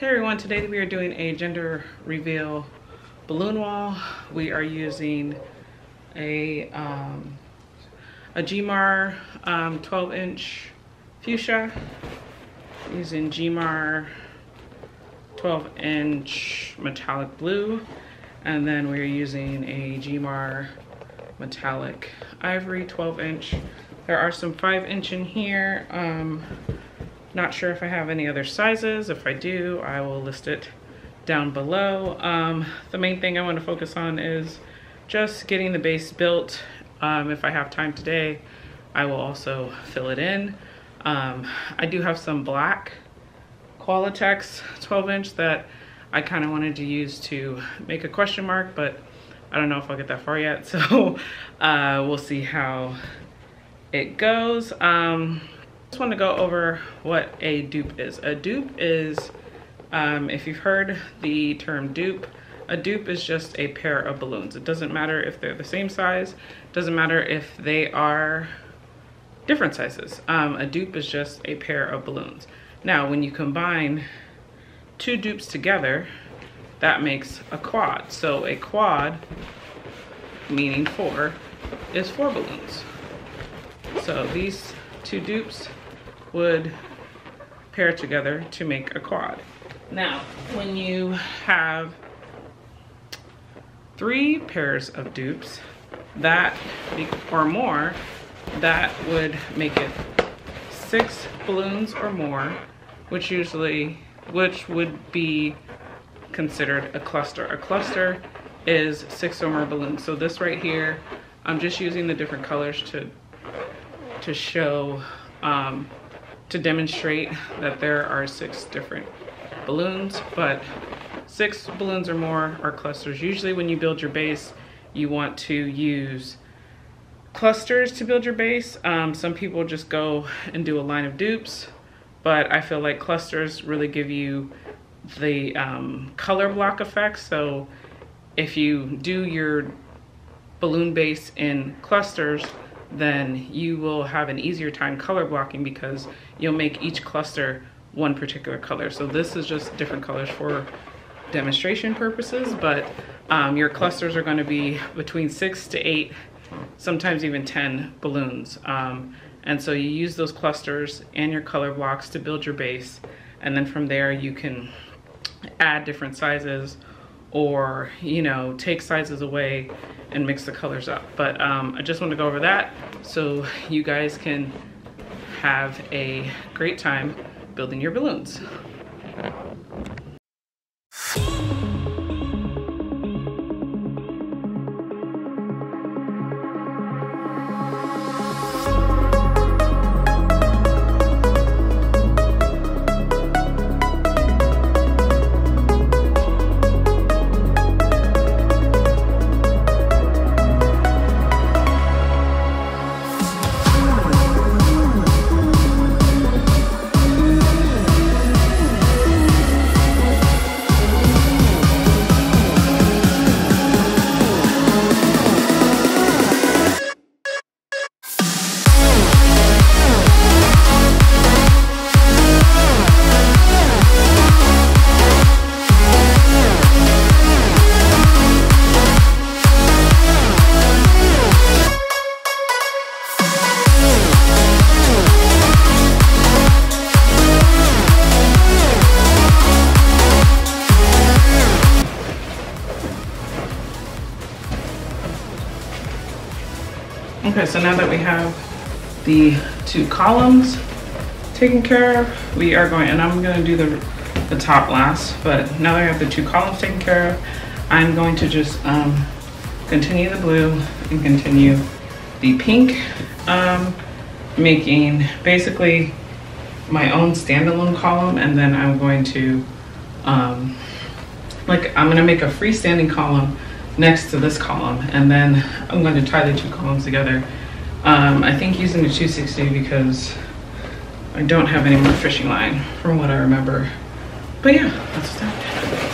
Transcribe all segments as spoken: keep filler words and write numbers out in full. Hey everyone, today we are doing a gender reveal balloon wall. We are using a um, a Gemar um, twelve inch fuchsia, using Gemar twelve inch metallic blue, and then we're using a Gemar metallic ivory twelve inch. There are some five inch in here. Um, Not sure if I have any other sizes. If I do, I will list it down below. Um, the main thing I want to focus on is just getting the base built. Um, if I have time today, I will also fill it in. Um, I do have some black Qualatex twelve inch that I kind of wanted to use to make a question mark, but I don't know if I'll get that far yet. So uh, we'll see how it goes. Um, Just want to go over what a dupe is. A dupe is, um, if you've heard the term dupe, a dupe is just a pair of balloons. It doesn't matter if they're the same size, doesn't matter if they are different sizes. Um, a dupe is just a pair of balloons. Now, when you combine two dupes together, that makes a quad. So a quad, meaning four, is four balloons. So these two dupes would pair together to make a quad. Now, when you have three pairs of dupes, that or more, that would make it six balloons or more, which usually, which would be considered a cluster. A cluster is six or more balloons. So this right here, I'm just using the different colors to to show, um, to demonstrate that there are six different balloons, but six balloons or more are clusters. Usually when you build your base, you want to use clusters to build your base. Um, some people just go and do a line of dupes, but I feel like clusters really give you the um, color block effect. So if you do your balloon base in clusters, then you will have an easier time color blocking because you'll make each cluster one particular color. So this is just different colors for demonstration purposes, but um, your clusters are going to be between six to eight, sometimes even ten balloons. Um, and so you use those clusters and your color blocks to build your base. And then from there you can add different sizes or, you know, take sizes away and mix the colors up. But um, I just want to go over that so you guys can have a great time building your balloons. Okay, so now that we have the two columns taken care of, we are going, and I'm going to do the, the top last, but now that I have the two columns taken care of, I'm going to just um, continue the blue and continue the pink, um, making basically my own standalone column, and then I'm going to, um, like, I'm going to make a freestanding column next to this column, and then I'm going to tie the two columns together. Um, I think using the two sixty because I don't have any more fishing line from what I remember. But yeah, that's that.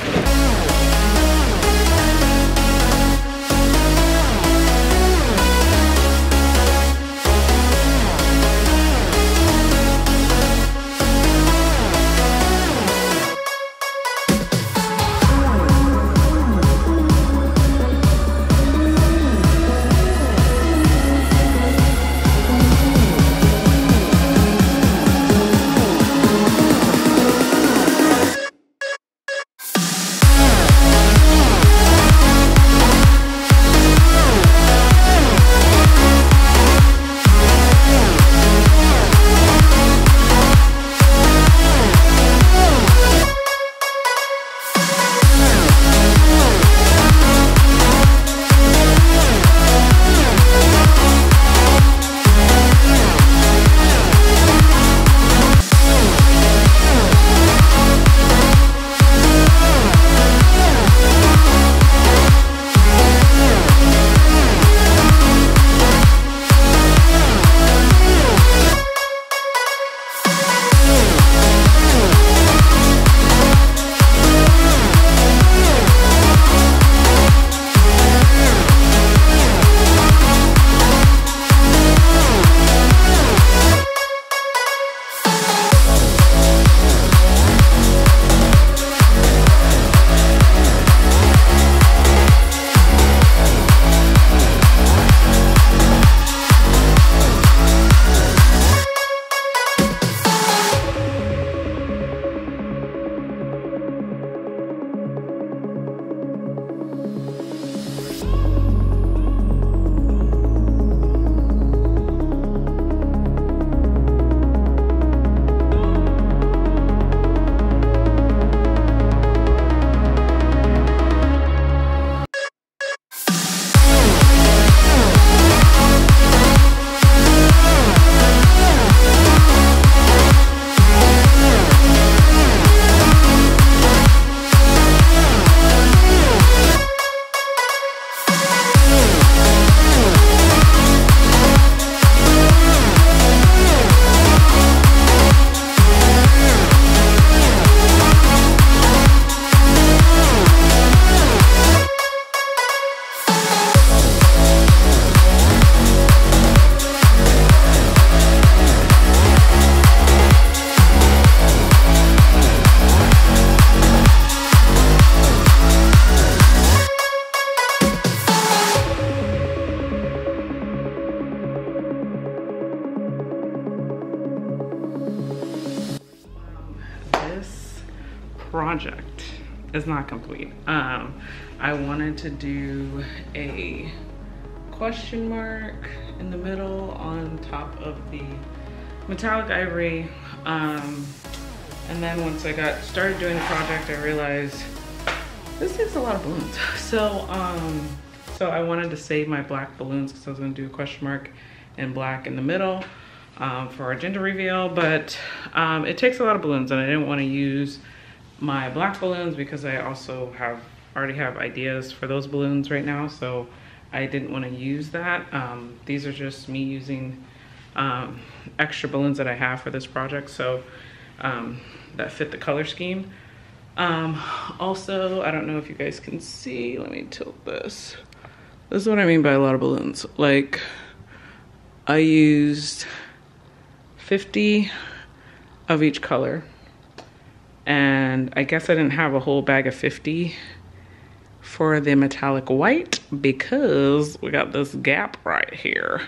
project is not complete. Um, I wanted to do a question mark in the middle on top of the metallic ivory. Um, and then once I got started doing the project, I realized this takes a lot of balloons. So, um, so I wanted to save my black balloons because I was gonna do a question mark in black in the middle um, for our gender reveal, but um, it takes a lot of balloons and I didn't wanna use my black balloons because I also have already have ideas for those balloons right now. So I didn't wanna use that. Um, these are just me using um, extra balloons that I have for this project. So um, that fit the color scheme. Um, also, I don't know if you guys can see, let me tilt this. This is what I mean by a lot of balloons. Like, I used fifty of each color, and I guess I didn't have a whole bag of fifty for the metallic white because we got this gap right here.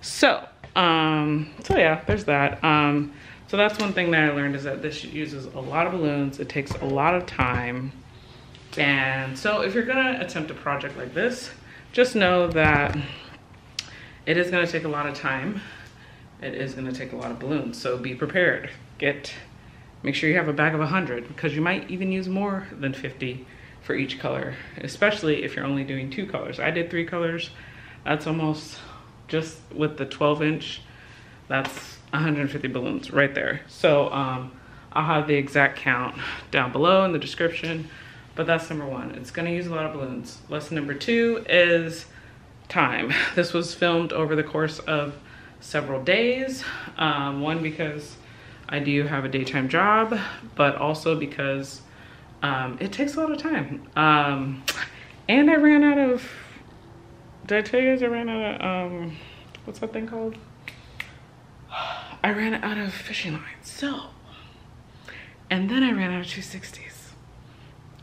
So, um, so yeah, there's that. Um, So that's one thing that I learned, is that this uses a lot of balloons. It takes a lot of time. And so if you're gonna attempt a project like this, just know that it is gonna take a lot of time. It is gonna take a lot of balloons. So be prepared. Get, make sure you have a bag of one hundred, because you might even use more than fifty for each color, especially if you're only doing two colors. I did three colors. That's almost, just with the twelve inch, that's one hundred fifty balloons right there. So um, I'll have the exact count down below in the description, but that's number one. It's gonna use a lot of balloons. Lesson number two is time. This was filmed over the course of several days. Um, one, because I do have a daytime job, but also because um, it takes a lot of time. Um, and I ran out of, did I tell you guys I ran out of, um, what's that thing called? I ran out of fishing lines, so, and then I ran out of two sixties.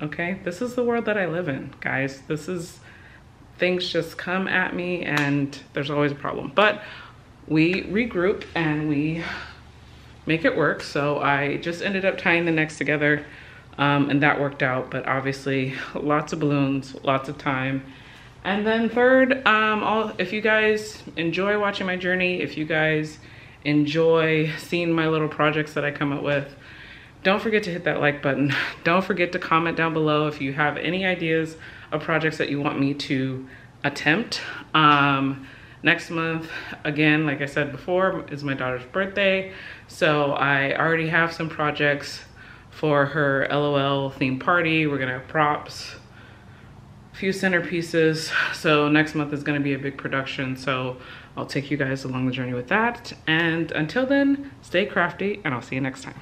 Okay, this is the world that I live in, guys. This is, things just come at me and there's always a problem, but we regroup and we make it work. So I just ended up tying the necks together um, and that worked out, but obviously lots of balloons, lots of time. And then third, um, all, if you guys enjoy watching my journey, if you guys enjoy seeing my little projects that I come up with, don't forget to hit that like button. Don't forget to comment down below if you have any ideas of projects that you want me to attempt. Um, next month, again, like I said before, is my daughter's birthday. So I already have some projects for her L O L themed party. We're gonna have props, few centerpieces. So next month is going to be a big production, so I'll take you guys along the journey with that. And until then, stay crafty, and I'll see you next time.